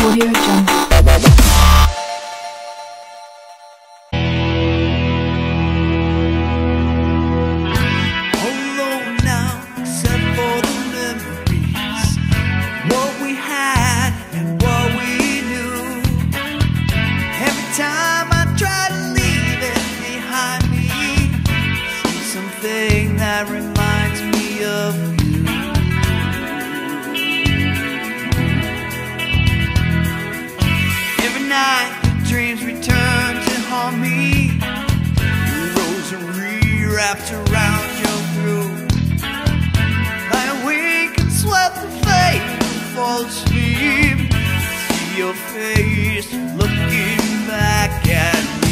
Audio Jungle. Your face looking back at me.